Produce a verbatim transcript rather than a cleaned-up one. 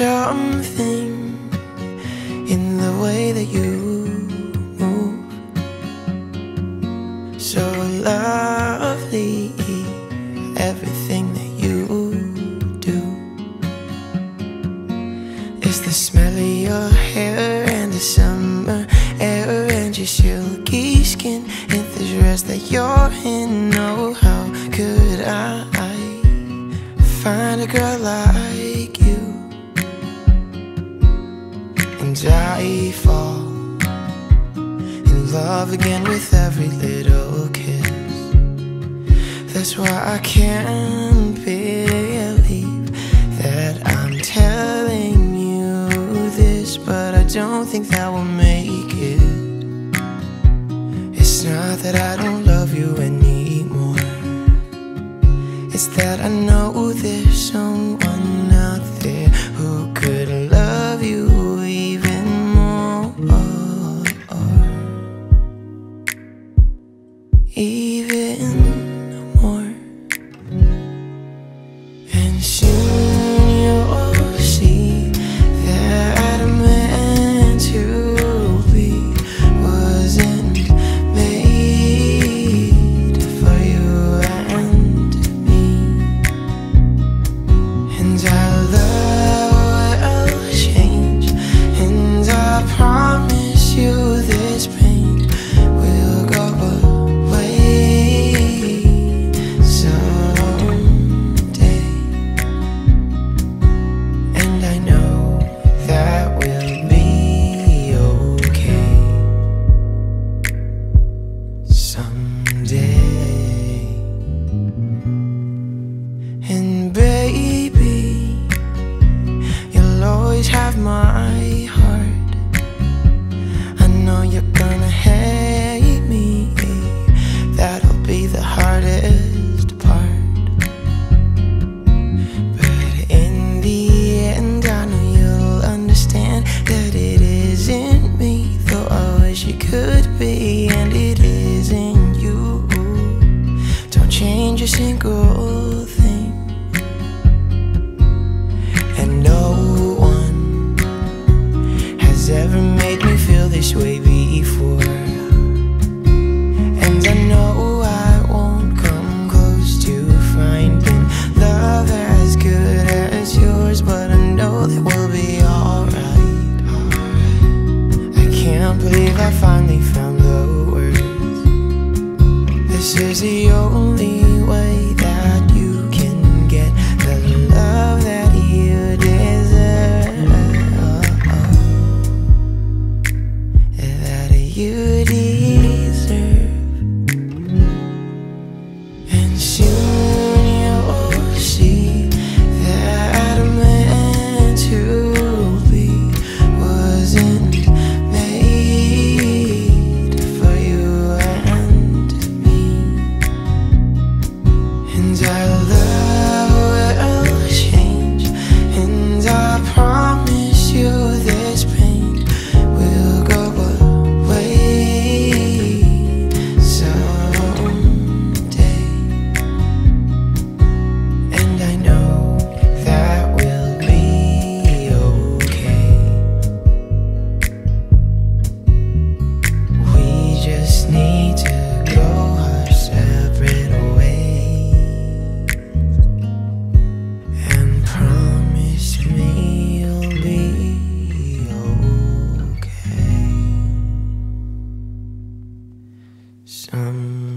something in the way that you move, so lovely, everything that you do. It's the smell of your hair and the summer air and your silky skin and the dress that you're in. Oh, how could I find a girl like you? And I fall in love again with every little kiss. That's why I can't believe that I'm telling you this, but I don't think that will make it. It's not that I don't love you anymore, it's that I know there's someone out there who could love you even more, even more. And soon you'll see that a man to be wasn't made for you and me. And I love will change, and I promise you this pain will go away someday. And I know that will be okay someday. And baby, you'll always have my heart. I know you're gonna hate me, that'll be the hardest part. But in the end, I know you'll understand that it isn't me, though I wish it could be, and it isn't you. Don't change a single thing. And no one has ever made me feel this way before, and I know I won't come close to finding love as good as yours, but I know that we'll be alright, alright. I can't believe I finally found the words. This is the only way that you can get the love that you deserve, that you deserve. And soon you'll see that a man to be wasn't made for you and me. And I love will change, and I promise you this pain will go away someday. And I know that will be okay. We just need to go our separate ways, and promise me you'll be okay someday.